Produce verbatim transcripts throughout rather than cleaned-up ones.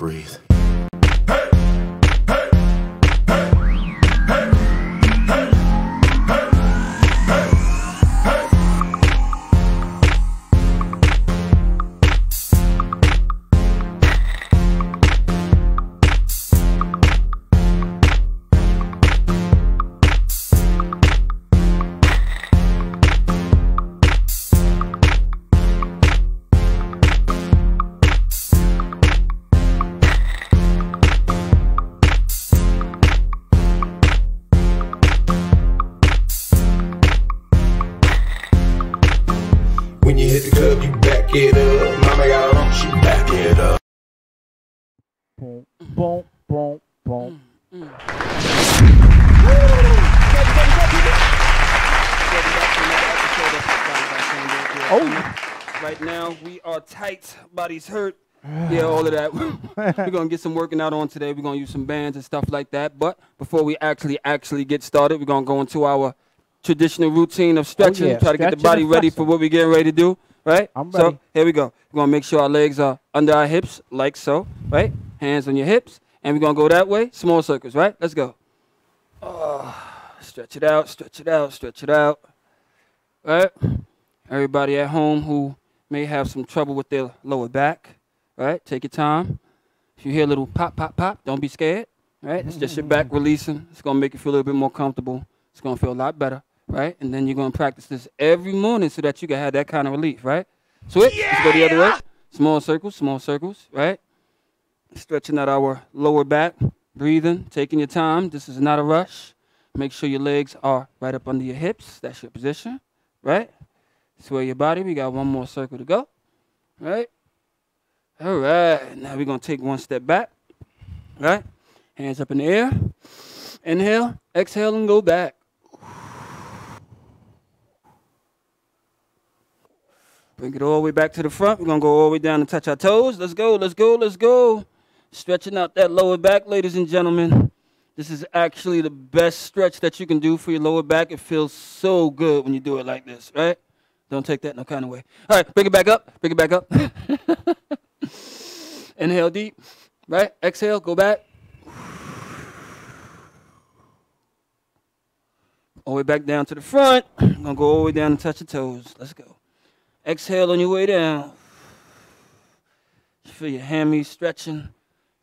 breathe. When you hit the club, you back it up. Mama got on, she back it up. Boom, boom, boom, boom. Mm, mm. Woo! Oh. Right now, we are tight, bodies hurt. Yeah, all of that. We're going to get some working out on today. We're going to use some bands and stuff like that. But before we actually, actually get started, we're going to go into our traditional routine of stretching, oh, yeah. try to stretching get the body ready for what we're getting ready to do, right? I'm ready. So here we go. We're gonna make sure our legs are under our hips, like so, right? Hands on your hips, and we're gonna go that way, small circles, right? Let's go. Oh, stretch it out, stretch it out, stretch it out, right? Everybody at home who may have some trouble with their lower back, right? Take your time. If you hear a little pop, pop, pop, don't be scared, right? It's just your back releasing. It's gonna make you feel a little bit more comfortable. It's gonna feel a lot better. Right? And then you're going to practice this every morning so that you can have that kind of relief, right? Switch. Yeah! Let's go the other way. Small circles, small circles, right? Stretching out our lower back, breathing, taking your time. This is not a rush. Make sure your legs are right up under your hips. That's your position, right? Sway your body. We got one more circle to go, right? All right. Now we're going to take one step back, right? Hands up in the air. Inhale, exhale, and go back. Bring it all the way back to the front. We're going to go all the way down and touch our toes. Let's go, let's go, let's go. Stretching out that lower back, ladies and gentlemen. This is actually the best stretch that you can do for your lower back. It feels so good when you do it like this, right? Don't take that no kind of way. All right, bring it back up, bring it back up. Inhale deep, right? Exhale, go back. All the way back down to the front. I'm going to go all the way down and touch the toes. Let's go. Exhale on your way down. Feel your hammies stretching.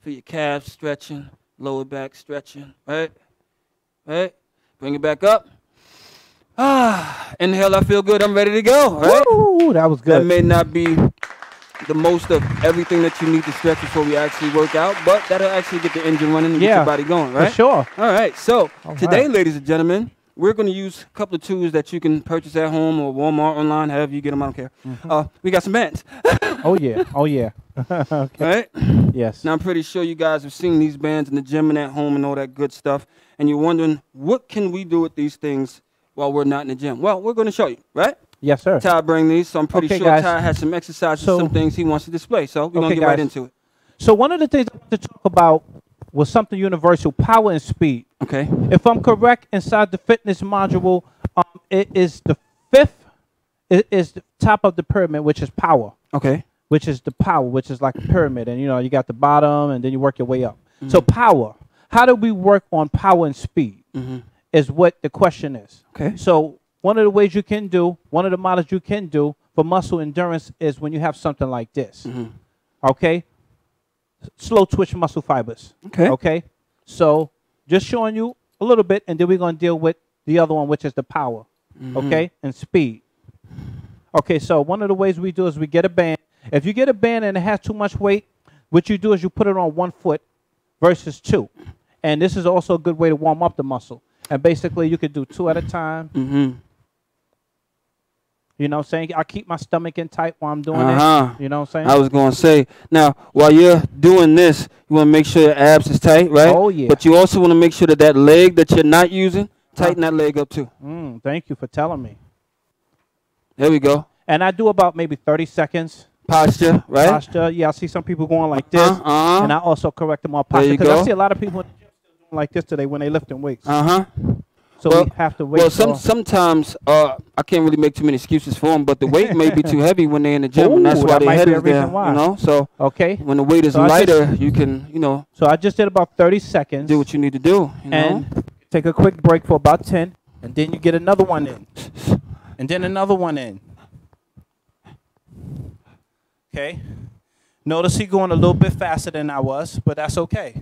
Feel your calves stretching. Lower back stretching. Right? Right? Bring it back up. Ah, inhale, I feel good. I'm ready to go. Right? Woo, that was good. That may not be the most of everything that you need to stretch before we actually work out, but that'll actually get the engine running and yeah, get your body going. Right? For sure. All right. So All today, right. ladies and gentlemen, we're going to use a couple of tools that you can purchase at home or Walmart, online, however you get them, I don't care. Mm-hmm. uh, we got some bands. Oh, yeah. Oh, yeah. Okay. All right? Yes. Now, I'm pretty sure you guys have seen these bands in the gym and at home and all that good stuff, and you're wondering, what can we do with these things while we're not in the gym? Well, we're going to show you, right? Yes, sir. Ty bring these, so I'm pretty okay, sure guys. Ty has some exercises, so, some things he wants to display, so we're okay, going to get guys. right into it. So one of the things I want to talk about was something universal, power and speed. Okay. If I'm correct, inside the fitness module, um, it is the fifth, it is the top of the pyramid, which is power. Okay. Which is the power, which is like a pyramid. And, you know, you got the bottom and then you work your way up. Mm-hmm. So power, how do we work on power and speed mm-hmm. is what the question is. Okay. So one of the ways you can do, one of the models you can do for muscle endurance is when you have something like this. Mm-hmm. Okay. Slow twitch muscle fibers. Okay. Okay. So just showing you a little bit, and then we're going to deal with the other one, which is the power. Mm-hmm. Okay. And speed. Okay. So one of the ways we do is we get a band. If you get a band and it has too much weight, what you do is you put it on one foot versus two. And this is also a good way to warm up the muscle. And basically you could do two at a time. Mm-hmm. You know what I'm saying? I keep my stomach in tight while I'm doing uh-huh. it. You know what I'm saying? I was going to say, now, while you're doing this, you want to make sure your abs is tight, right? Oh, yeah. But you also want to make sure that that leg that you're not using, tighten that leg up, too. Mm, thank you for telling me. There we go. And I do about maybe thirty seconds. Posture, right? Posture. Yeah, I see some people going like this. Uh-huh. And I also correct them on posture. Because I see a lot of people like this today when they lifting weights. Uh-huh. So well, we have to wait. Well, some, sometimes uh, I can't really make too many excuses for them, but the weight may be too heavy when they're in the gym, Ooh, and that's why that they head is there. Why. You know, so okay, when the weight is so lighter, just, you can, you know. So I just did about thirty seconds. Do what you need to do, you and know? Take a quick break for about ten, and then you get another one in, and then another one in. Okay. Notice he's going a little bit faster than I was, but that's okay.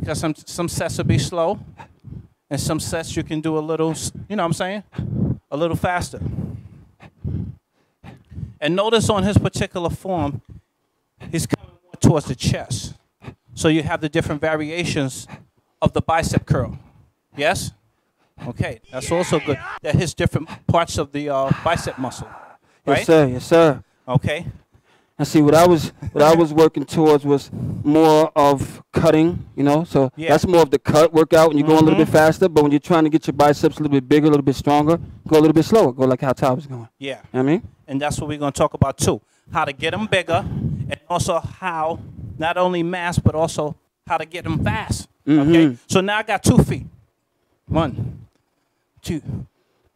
Because some some sets will be slow. And some sets you can do a little, you know what I'm saying? A little faster. And notice on his particular form, he's coming more towards the chest. So you have the different variations of the bicep curl. Yes? Okay, that's also good. That hits different parts of the uh, bicep muscle. Right? Yes, sir. Yes, sir. Okay. And see, what I was what I was working towards was more of cutting, you know. So yeah. that's more of the cut workout, and you're going mm-hmm. a little bit faster. But when you're trying to get your biceps a little bit bigger, a little bit stronger, go a little bit slower. Go like how Todd was going. Yeah. You know what I mean? And that's what we're going to talk about, too. How to get them bigger, and also how not only mass, but also how to get them fast. Mm-hmm. Okay? So now I got two feet. One, two.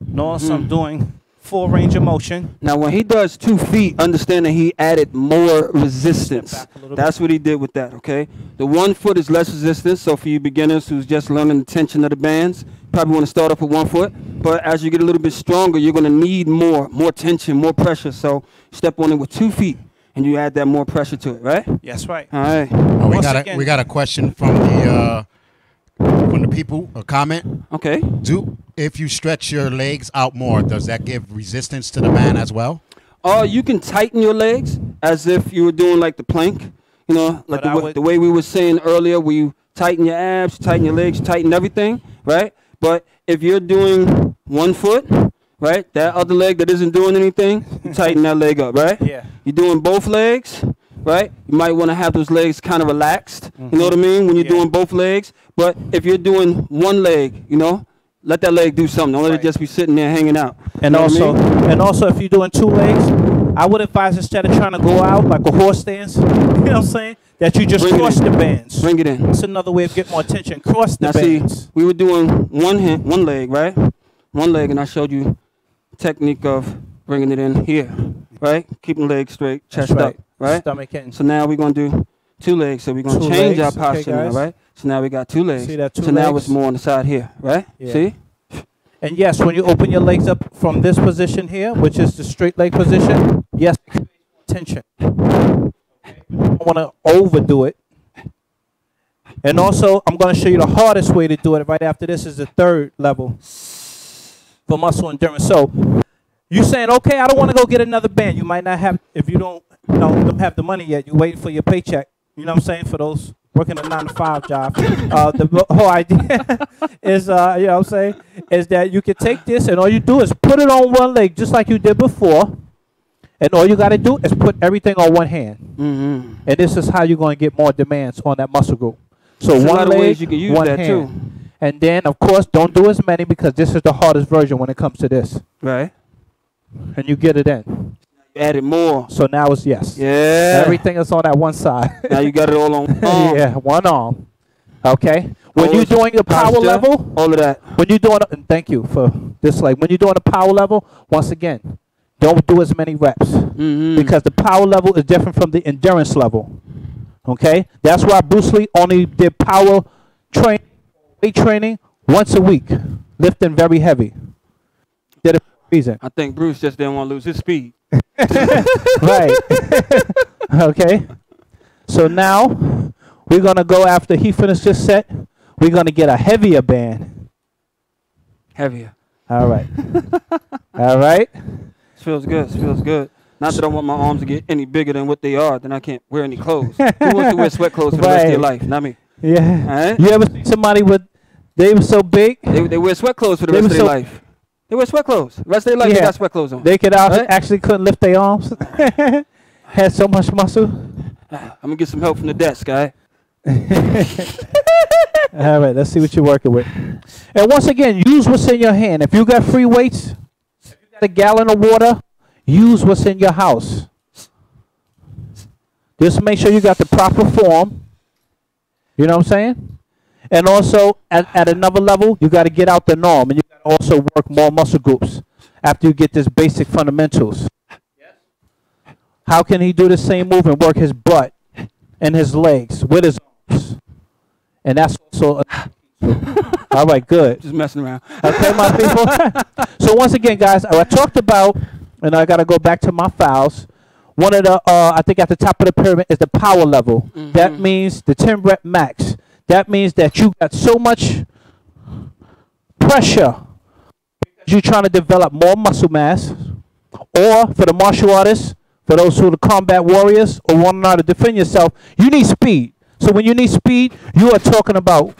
Notice mm-hmm. I'm doing... full range of motion. Now, when he does two feet, understand that he added more resistance. That's bit. What he did with that, okay? The one foot is less resistance, so for you beginners who's just learning the tension of the bands, probably want to start off with one foot, but as you get a little bit stronger, you're going to need more, more tension, more pressure, so step on it with two feet, and you add that more pressure to it, right? Yes, right. All right. Well, we, got again, a, we got a question from the... Uh, From the people, a comment. Okay. Do if you stretch your legs out more, does that give resistance to the band as well? Uh, you can tighten your legs as if you were doing like the plank. You know, like the, would, the way we were saying earlier, where you tighten your abs, tighten your legs, tighten everything, right? But if you're doing one foot, right, that other leg that isn't doing anything, you tighten that leg up, right? Yeah. You're doing both legs. Right? You might want to have those legs kind of relaxed, mm-hmm. you know what I mean, when you're yeah. doing both legs. But if you're doing one leg, you know, let that leg do something. Don't right. let it just be sitting there hanging out. And you know also, I mean? and also, if you're doing two legs, I would advise instead of trying to go out like a horse stance, you know what I'm saying, that you just Bring cross the bands. Bring it in. That's another way of getting more attention. Cross the now bands. See, we were doing one hand, one leg, right? One leg, and I showed you technique of bringing it in here, right? Keeping legs straight, chest right. up. Right? Stomach in. So now we're going to do two legs. So we're going to change legs. our posture okay, now, right? So now we got two legs. See that two so legs? Now it's more on the side here, right? Yeah. See? And yes, when you open your legs up from this position here, which is the straight leg position, yes, tension. Okay. I don't want to overdo it. And also, I'm going to show you the hardest way to do it right after this is the third level for muscle endurance. So you're saying, okay, I don't want to go get another band. You might not have, if you don't, You know, don't have the money yet. You're waiting for your paycheck. You know what I'm saying? For those working a nine to five job. Uh, the whole idea is, uh, you know what I'm saying, is that you can take this and all you do is put it on one leg just like you did before. And all you got to do is put everything on one hand. Mm-hmm. And this is how you're going to get more demands on that muscle group. So There's one leg, you can use one that hand. Too. And then, of course, don't do as many because this is the hardest version when it comes to this. Right. And you get it in. Added more. So now it's yes. Yeah. Everything is on that one side. Now you got it all on one arm. Yeah, one arm. Okay. When all you're doing the power posture, level. All of that. When you're doing, and thank you for this leg. When you're doing the power level, once again, don't do as many reps. Mm-hmm. Because the power level is different from the endurance level. Okay. That's why Bruce Lee only did power train, weight training once a week. Lifting very heavy. Did it for a reason. I think Bruce just didn't want to lose his speed. Right. Okay. So now we're gonna go after he finishes this set. We're gonna get a heavier band. Heavier. All right. All right. This feels good. This feels good. Not that I want my arms to get any bigger than what they are. Then I can't wear any clothes. Who wants to wear sweat clothes for right. the rest of their life? Not me. Yeah. All right. You ever see somebody with they were so big? They they wear sweat clothes for the they rest of their so life. They wear sweat clothes. The rest of their life, yeah. they got sweat clothes on. They could right? actually couldn't lift their arms. Had so much muscle. I'm going to get some help from the desk, all right? All right, let's see what you're working with. And once again, use what's in your hand. If you got free weights, if you got a gallon of water, use what's in your house. Just make sure you got the proper form. You know what I'm saying? And also, at, at another level, you got to get out the norm, and you got to also work more muscle groups after you get this basic fundamentals. Yes. How can he do the same move and work his butt and his legs with his arms? And that's also... All right, good. Just messing around. Okay, my people. So once again, guys, I talked about, and I got to go back to my files, one of the, uh, I think at the top of the pyramid is the power level. Mm-hmm. That means the ten rep max. That means that you got so much pressure because you're trying to develop more muscle mass, or for the martial artists, for those who are the combat warriors or want to know how to defend yourself, you need speed. So when you need speed, you are talking about,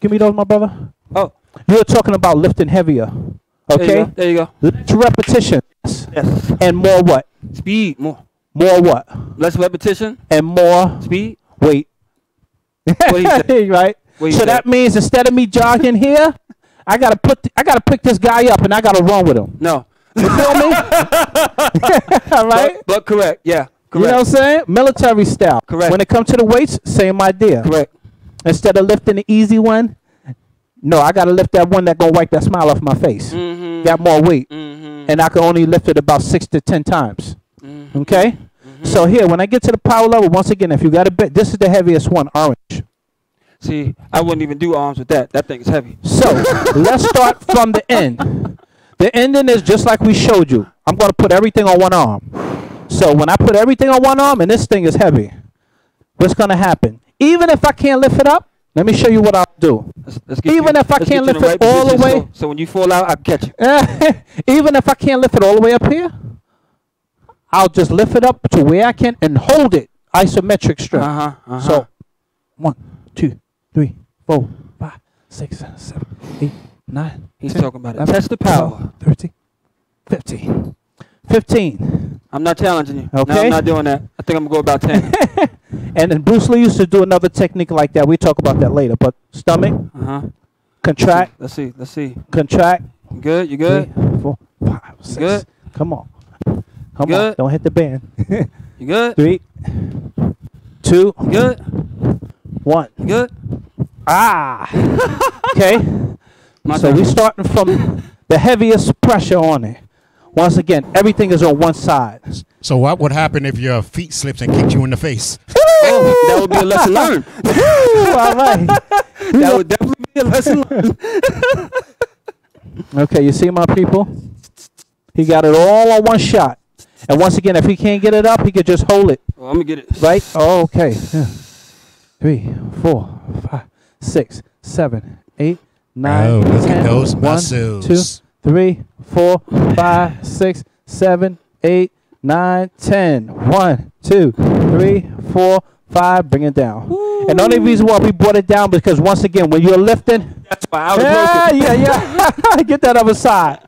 give me those, my brother. Oh. You are talking about lifting heavier. Okay? There you go. There you go. Less repetition. Yes. And more what? Speed. More. More what? Less repetition. And more? Speed. Weight. Right. So said. That means instead of me jogging here, I gotta put th I gotta pick this guy up and I gotta run with him. No, you feel me? All right. But, but correct. Yeah. Correct. You know what I'm saying? Military style. Correct. When it comes to the weights, same idea. Correct. Instead of lifting the easy one, no, I gotta lift that one that gonna wipe that smile off my face. Mm-hmm. Got more weight, mm-hmm. and I can only lift it about six to ten times. Mm-hmm. Okay. So here, when I get to the power level, once again, if you got a bit, this is the heaviest one, orange. See, I wouldn't even do arms with that. That thing is heavy. So let's start from the end. The ending is just like we showed you. I'm going to put everything on one arm. So when I put everything on one arm and this thing is heavy, what's going to happen? Even if I can't lift it up, let me show you what I'll do. Let's, let's even you, if I can't lift right it all the way. So, so when you fall out, I'll catch you. Even if I can't lift it all the way up here, I'll just lift it up to where I can and hold it. Isometric strength. Uh-huh, uh-huh. So, one, two, three, four, five, six, seven, eight, nine. He's ten, talking about it. eleven, test the power. thirteen, fifteen. fifteen. I'm not challenging you. Okay. No, I'm not doing that. I think I'm going to go about ten. And then Bruce Lee used to do another technique like that. We talk about that later. But stomach, uh-huh. contract. Let's see. Let's see. Contract. You good? You good? Three, four, five, six. Good? Come on. Come good. On, don't hit the band. You good? Three, two, you good. One. You good. Ah. Okay. So we're starting from the heaviest pressure on it. Once again, everything is on one side. So what would happen if your feet slipped and kicked you in the face? Oh, that would be a lesson learned. All right. That would definitely be a lesson learned. Okay, you see my people? He got it all on one shot. And once again, if he can't get it up, he could just hold it. Well, I'm going to get it. Right? Oh, okay. Yeah. Three, four, five, six, seven, eight, nine, oh, look ten, at those muscles. One, two, three, four, five, six, seven, eight, nine, ten. One, two, three, four, five. Bring it down. Woo. And the only reason why we brought it down because, once again, when you're lifting, that's why I was yeah, lifting. Yeah, yeah. Get that other side.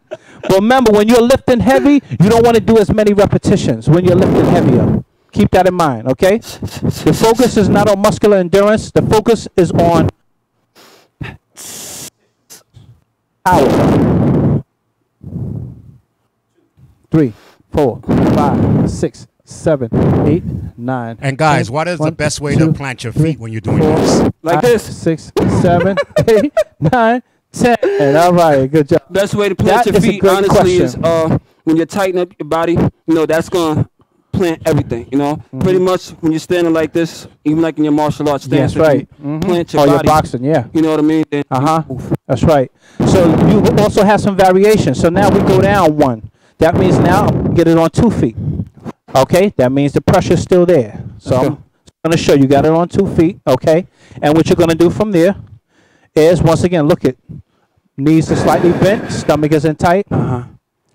But remember, when you're lifting heavy, you don't want to do as many repetitions when you're lifting heavier. Keep that in mind, okay? The focus is not on muscular endurance. The focus is on power. Three, four, five, six, seven, eight, nine. And guys, ten, what is one, the best way two, to plant your feet three, when you're doing four, this? Like this. Six, seven, eight, nine. ten. All right, good job. Best way to plant that your feet, honestly, question. is uh, when you're tightening up your body, you know, that's going to plant everything, you know. Mm-hmm. Pretty much when you're standing like this, even like in your martial arts stance. That's right. You mm-hmm. plant your oh, body. Your boxing, yeah. You know what I mean? Uh-huh. That's right. So you also have some variations. So now we go down one. That means now get it on two feet. Okay? That means the pressure's still there. So okay. I'm going to show you. Got it on two feet, okay? And what you're going to do from there is, once again, look at knees are slightly bent, stomach isn't tight. Uh-huh.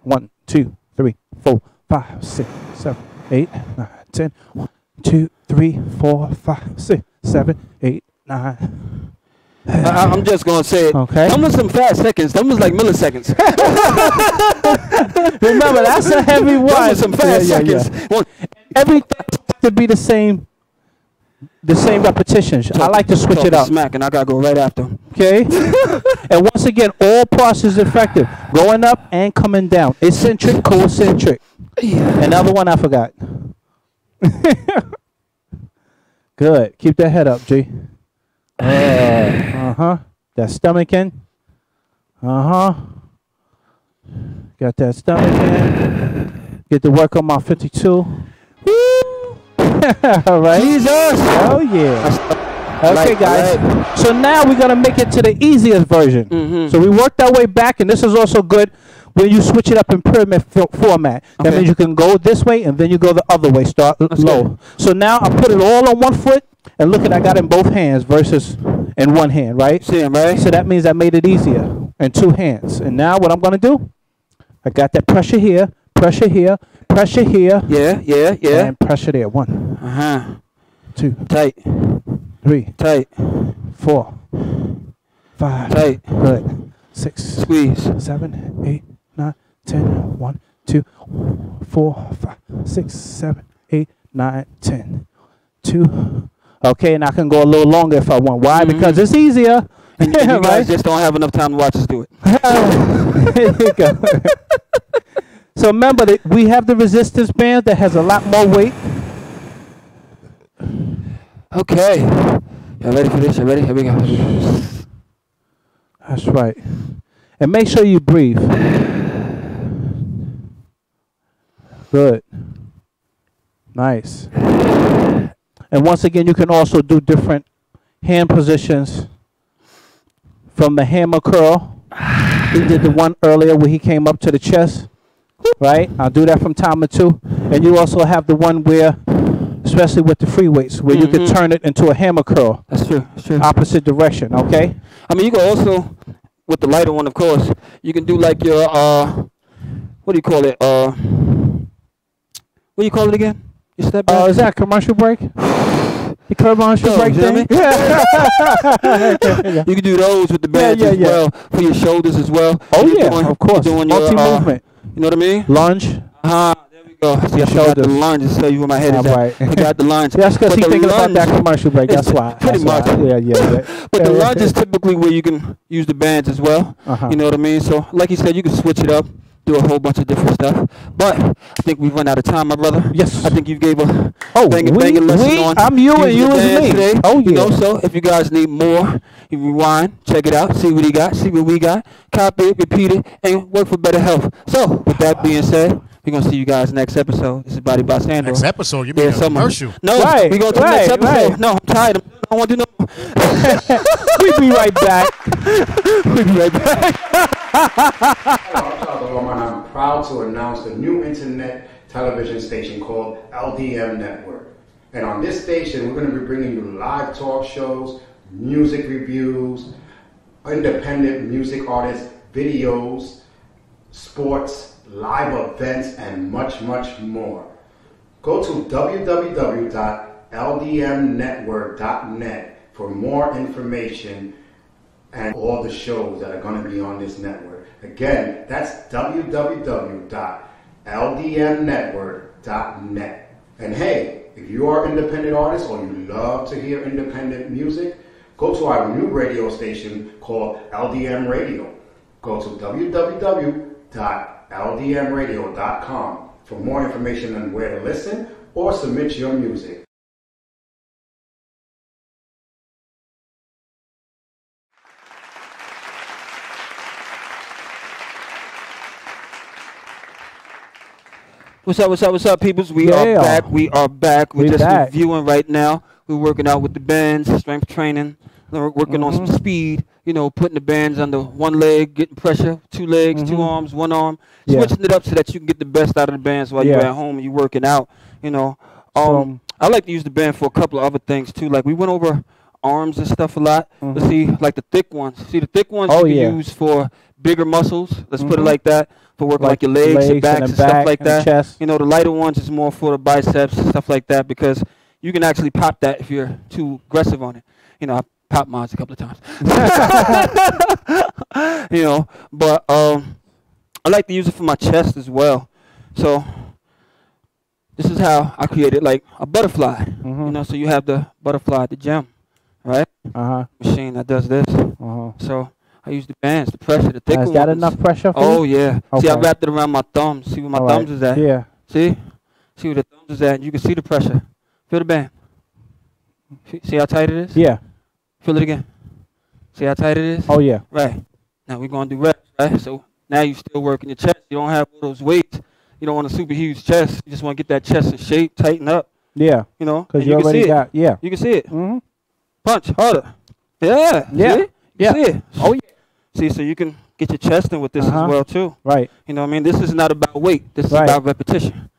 One, two, three, four, five, six, seven, eight, nine, ten. One, two, three, four, five, six, seven, eight, nine. I, I'm just going to say it. Okay. That was some fast seconds. That was like milliseconds. Remember, that's a heavy one. That was some fast yeah, yeah, seconds. Yeah. One. Everything to be the same. The same repetitions. Talk, I like to switch it up. Smack, and I gotta go right after. Okay. And once again, all parts is effective. Going up and coming down. Eccentric, cocentric. Yeah. Another one I forgot. Good. Keep that head up, G. Uh, Uh-huh. That stomach in. Uh-huh. Got that stomach in. Get to work on my fifty-two. All right. Jesus. Oh, yeah. Okay, like, guys. Like. So now we're going to make it to the easiest version. Mm-hmm. So we worked our way back, and this is also good when you switch it up in pyramid format. Okay. That means you can go this way, and then you go the other way. Start That's low. Good. So now I put it all on one foot, and look at I got it in both hands versus in one hand, right? See, right? So that means I made it easier in two hands. And now what I'm going to do, I got that pressure here, pressure here, pressure here. Yeah, yeah, yeah. And pressure there. One. Uh-huh. Two. Tight. Three. Tight. Four. Five. Tight. Good. Six. Squeeze. Seven. Eight. Nine. Ten. One. Two. Four. Five. Six. Seven. Eight. Nine. Ten. Two. Okay, and I can go a little longer if I want. Why? Mm-hmm. Because it's easier. And, and you right? guys just don't have enough time to watch us do it. There you go. So remember that we have the resistance band that has a lot more weight. Okay. Y'all ready for this? Y'all ready? Here we go. That's right. And make sure you breathe. Good. Nice. And once again, you can also do different hand positions from the hammer curl. He did the one earlier where he came up to the chest, right? I'll do that from time to two. And you also have the one where, especially with the free weights, where mm-hmm. you can turn it into a hammer curl. That's true. That's true. Opposite direction, okay? I mean, you can also, with the lighter one, of course, you can do like your, uh, what do you call it? Uh, what do you call it again? You step back. Oh, uh, is that a commercial break? The commercial oh, break thing? Yeah. Yeah. You can do those with the bands yeah, yeah, as yeah. well, for your shoulders as well. Oh, you're yeah, doing, of course. Doing multi your, movement. Uh, you know what I mean? Lunge. Ah, uh, there we go. See, your I shoulders. Forgot the lunge. Just tell you where my head is at. Right. I got the lunge. That's because he's thinking about that commercial break. That's why. Pretty much. Yeah, yeah, yeah. But yeah, the yeah, lunge yeah. is typically where you can use the bands as well. Uh-huh. You know what I mean? So, like you said, you can switch it up. Do a whole bunch of different stuff, but I think we've run out of time, my brother. Yes, I think you gave a oh, banging, banging lesson we, on. I'm you and you and me. Today. Oh yeah. You know, so if you guys need more, you rewind, check it out, see what he got, see what we got, copy it, repeat it, and work for better health. So with that being said, we're gonna see you guys next episode. This is Body by Sandro. Next episode, you mean yeah, a commercial? No, right, we gonna do right, next episode. Right. No, I'm tired. I don't want to do no. We'll be right back. We'll be right back. I'm proud to announce the new internet television station called L D M Network. And on this station, we're going to be bringing you live talk shows, music reviews, independent music artists, videos, sports, live events, and much, much more. Go to w w w dot l d m network dot net for more information and all the shows that are going to be on this network. Again, that's w w w dot l d m network dot net. And hey, if you are an independent artist or you love to hear independent music, go to our new radio station called L D M Radio. Go to w w w dot l d m radio dot com for more information on where to listen or submit your music. What's up, what's up, what's up, peoples? We yeah. are back, we are back. We're, We're just back. reviewing right now. We're working out with the bands, strength training. We're working mm-hmm. on some speed, you know, putting the bands under one leg, getting pressure, two legs, mm-hmm. two arms, one arm. Yeah. Switching it up so that you can get the best out of the bands while yeah. you're at home and you're working out, you know. Um, um, I like to use the band for a couple of other things, too. Like, we went over arms and stuff a lot. Mm-hmm. But see, like the thick ones. See, the thick ones oh, you can yeah. use for bigger muscles. Let's mm-hmm. put it like that. For work like, like your legs, legs your backs, and, and back, stuff like and that. Chest. You know, the lighter ones is more for the biceps and stuff like that because you can actually pop that if you're too aggressive on it. You know, I popped mine a couple of times. You know, but um, I like to use it for my chest as well. So this is how I created like a butterfly. Mm-hmm. You know, so you have the butterfly at the gym, right? Uh-huh. Machine that does this. Uh-huh. So I use the bands, the pressure, the thicker ones. Has got enough pressure for you? Oh, yeah. Okay. See, I wrapped it around my thumbs. See where my All thumbs right. is at? Yeah. See? See where the thumbs is at? You can see the pressure. Feel the band. See how tight it is? Yeah. Feel it again. See how tight it is? Oh, yeah. Right. Now we're going to do reps, right? So now you're still working your chest. You don't have all those weights. You don't want a super huge chest. You just want to get that chest in shape, tighten up. Yeah. You know? Because you, you already got, it. yeah. You can see it. Mm-hmm. Punch harder. Yeah. Yeah. See? Yeah. See it. Oh, yeah. See, so you can get your chest in with this uh-huh. as well, too. Right. You know what I mean? This is not about weight. This right. is about repetition.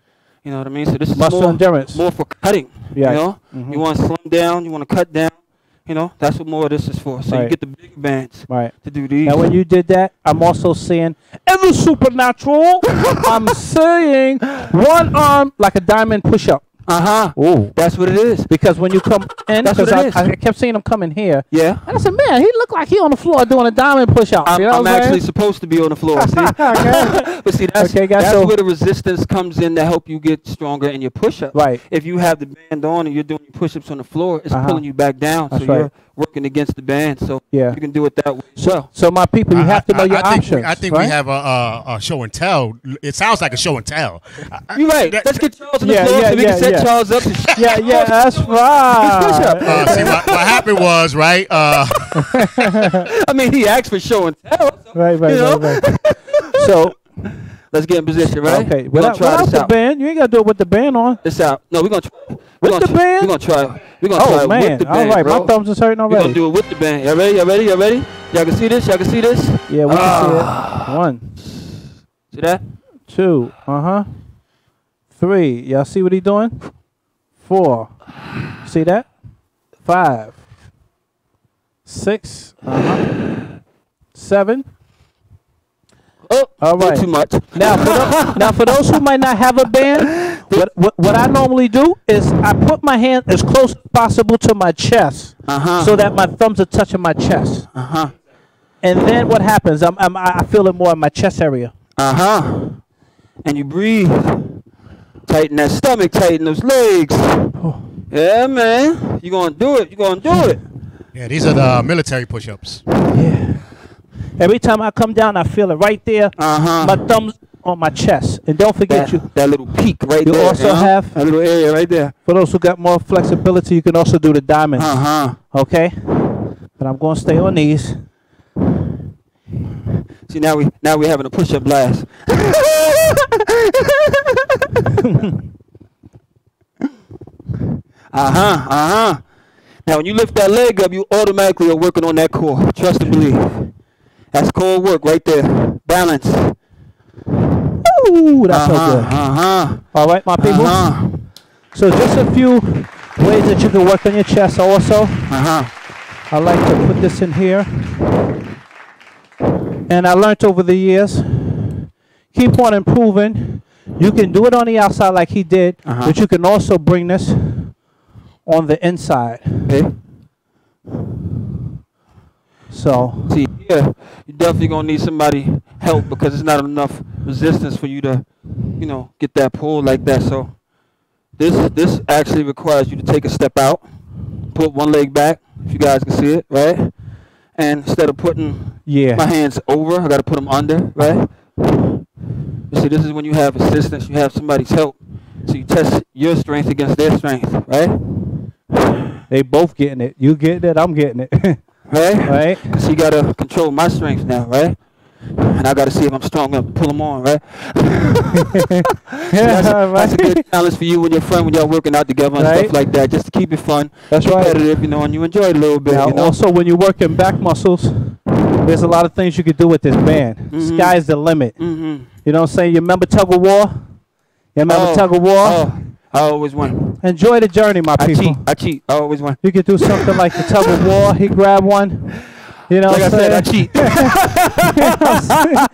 You know what I mean? So this is muscle more, endurance. more for cutting. Yeah. You know? Mm-hmm. You want to slim down. You want to cut down. You know, that's what more of this is for. So right. you get the big bands right. to do these. Now, when you did that, I'm also seeing every supernatural. I'm seeing one arm like a diamond push-up. Uh-huh. Ooh. That's what it is. Because when you come in, that's what I, it is. I kept seeing him coming here. Yeah. And I said, man, he looked like he on the floor doing a diamond push-up. I'm, you know I'm actually saying? supposed to be on the floor. See? okay. But see, that's, okay, guys, that's so where the resistance comes in to help you get stronger in your push-up. Right. If you have the band on and you're doing your push-ups on the floor, it's uh-huh. pulling you back down. That's so right. you're working against the band. So yeah. you can do it that way. So, so my people, you I, have to know I, your I options. Think we, I think right? we have a, a, a show and tell. It sounds like a show and tell. You're right. That, Let's get Charles on the yeah, floor yeah, so we yeah, can yeah. set Charles up. yeah, yeah, that's right. Uh, see, what, what happened was, right? Uh, I mean, he asked for show and tell. So, right, right, right, right. So let's get in position, right? Okay. We're gonna try this out. The band. You ain't got to do it with the band on. It's out. No, we're going to try. With the band? We're going to try. We're going to try with the band. All right, my thumbs are hurting already. We're going to do it with the band. Y'all ready? Y'all ready? Y'all ready? Y'all can see this? Y'all can see this? Yeah, we can see it. One. See that? Two. Uh-huh. Three. Y'all see what he doing? Four. See that? Five. Six. Uh-huh. Seven. Oh, all right. Too much. Now, for those, now, for those who might not have a band, what, what, what I normally do is I put my hand as close as possible to my chest uh-huh. so that my thumbs are touching my chest. Uh-huh. And then what happens? I'm, I'm, I feel it more in my chest area. Uh-huh. And you breathe. Tighten that stomach. Tighten those legs. Oh. Yeah, man. You're going to do it. You're going to do it. Yeah, these are the military push-ups. Yeah. Every time I come down, I feel it right there. Uh-huh. My thumb's on my chest. And don't forget that, you. That little peak right you there. You also uh-huh. have. That little area right there. For those who got more flexibility, you can also do the diamond. Uh-huh. Okay? But I'm going to stay on these. See, now, we, now we're having a push-up blast. Uh-huh, uh-huh. Now, when you lift that leg up, you automatically are working on that core. Trust and believe. That's core work right there. Balance. Ooh, that's uh-huh, so good. Uh-huh. All right, my people. Uh-huh. So just a few ways that you can work on your chest also. Uh-huh. I like to put this in here. And I learned over the years, keep on improving. You can do it on the outside like he did, uh-huh. but you can also bring this on the inside. Okay. So see here, you definitely gonna need somebody help because it's not enough resistance for you to, you know, get that pull like that. So this this actually requires you to take a step out, put one leg back, if you guys can see it, right? And instead of putting yeah. my hands over, I gotta put them under, right? You see, this is when you have assistance, you have somebody's help. So you test your strength against their strength, right? They both getting it. You getting it, I'm getting it. Right? Right. Because you got to control my strength now, right? And I got to see if I'm strong enough to pull them on, right? Yeah, that's, a, right? That's a good challenge for you and your friend when y'all working out together and right? stuff like that, just to keep it fun. That's right. Competitive, you know, and you enjoy it a little bit. Now, you know? Also, when you're working back muscles, there's a lot of things you could do with this band. Mm-hmm. Sky's the limit. Mm-hmm. You know what I'm saying? You remember tug of war? You remember oh, tug of war? Oh. I always won. Enjoy the journey, my people. I cheat. I cheat. I always won. You could do something like the tug of war. He grabbed one. You know like what I'm I saying? Said, I cheat.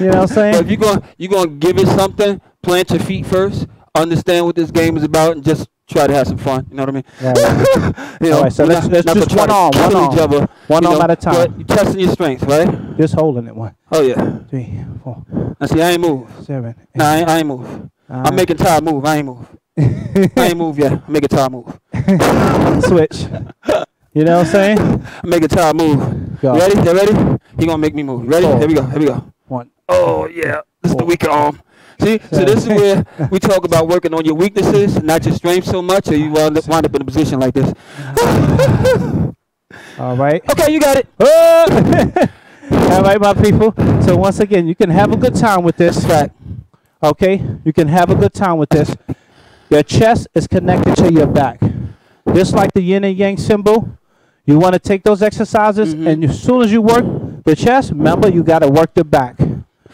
You know what I'm saying? But if you're going you're gonna give it something, plant your feet first, understand what this game is about, and just try to have some fun. You know what I mean? Yeah, right. You know, all right, so let's, let's just one arm, one arm. One arm at a time. You're testing your strength, right? Just holding it one. Oh, yeah. Three, four. Now, see, I ain't move. Seven. Eight, no, I ain't, I ain't move. Uh, I'm making time move. I ain't move. I ain't move yet. I make a tire move. Switch. You know what I'm saying? I make a tire move. Go. You ready? You ready? He gonna make me move. You ready? Four. Here we go. Here we go. One. Oh yeah. This Four. is the weaker arm. See? Seven. So this is where we talk about working on your weaknesses, not your strengths so much, or you wind up, wind up in a position like this. All right. Okay, you got it. Oh! All right, my people. So once again, you can have a good time with this track. Okay? You can have a good time with this. Your chest is connected to your back. Just like the yin and yang symbol, you want to take those exercises, mm-hmm. and as soon as you work the chest, remember, you got to work the back.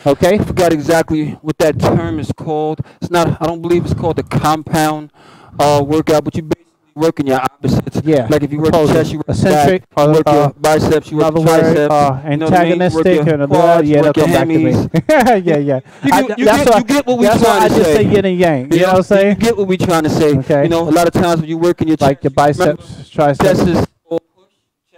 Okay? I forgot exactly what that term is called. It's not, I don't believe it's called the compound uh, workout, but you basically work in your opposites. Yeah. Like if you work the chest, you work eccentric, back, or, you work uh, your biceps, you work the triceps. Uh, antagonistic, you know what I mean? Quads, yeah, that'll come back to me. Yeah, yeah. You get, you I, that's get, you get what we're trying to say. That's why I just say yin and yang. You, you know, know what I'm saying? You get what we're trying to say. Okay. You know, a lot of times when you work in your chest, like your biceps, triceps. Chest is all push.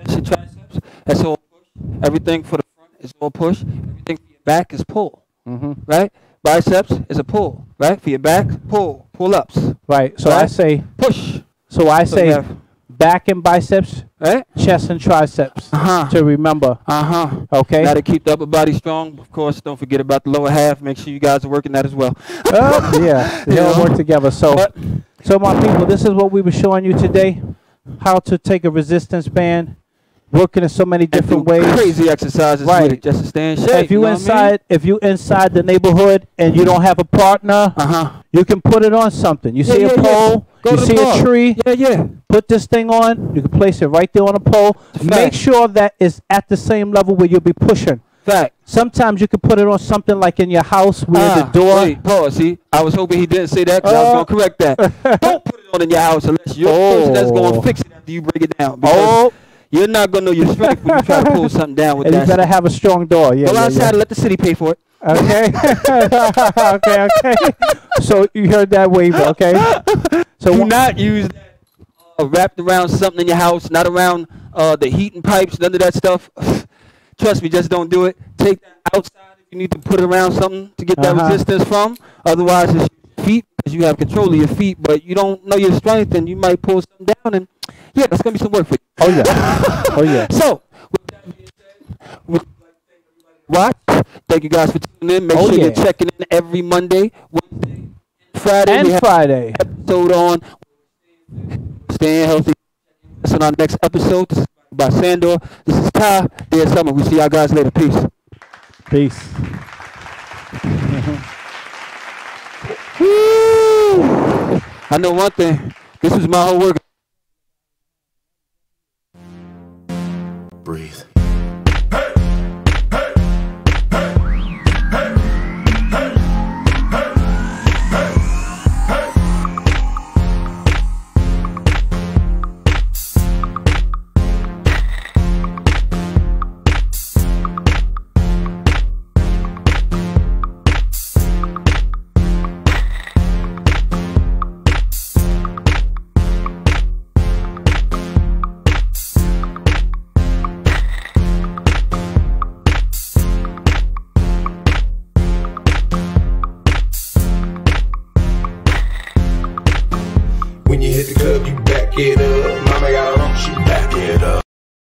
Chest and triceps, that's all push. Everything for the front is all push. Everything for your back is pull. Mm-hmm. Right? Biceps is a pull. Right? For your back, pull. Pull-ups. Right. So I say push. So I say so back and biceps, right? Chest and triceps uh-huh. to remember. Uh-huh. Okay? Got to keep the upper body strong. Of course, don't forget about the lower half. Make sure you guys are working that as well. uh, yeah, they all work together. So, but, so, my people, this is what we were showing you today, how to take a resistance band, working in so many different ways. Crazy exercises. Right. With it, just to stay in shape. If you, you know inside, I mean? If you inside the neighborhood and you don't have a partner, uh-huh. you can put it on something. You yeah, see yeah, a pole. Yeah. Go you see a tree, yeah, yeah. put this thing on, you can place it right there on a pole. Fact. Make sure that it's at the same level where you'll be pushing. Fact. Sometimes you can put it on something like in your house where ah, the door. Wait, pause, see? I was hoping he didn't say that because uh. I was going to correct that. Don't put it on in your house unless you're oh. the person that's going to fix it after you break it down. Oh. You're not going to know your strength when you try to pull something down with and that. You better have a strong door. Yeah, Go yeah, outside yeah. and let the city pay for it. Okay. okay, okay. So you heard that wave, okay? So do not use that uh, wrapped around something in your house, not around uh, the heating pipes, none of that stuff. Trust me, just don't do it. Take that outside if you need to put it around something to get that uh-huh. resistance from. Otherwise, it's your feet, because you have control of your feet, but you don't know your strength, and you might pull something down, and yeah, that's going to be some work for you. Oh, yeah. oh, yeah. So, with that being said, with Watch. Thank you guys for tuning in. Make oh, sure yeah. you're checking in every Monday, Wednesday, Friday. And we have Friday. Episode on staying healthy. That's on our next episode. This is by Sandor. This is Ty. Dear Summer. We see y'all guys later. Peace. Peace. Woo! I know one thing. This is my whole work. Breathe. Hit the club, you back it up. Mama got a rump, she back it up.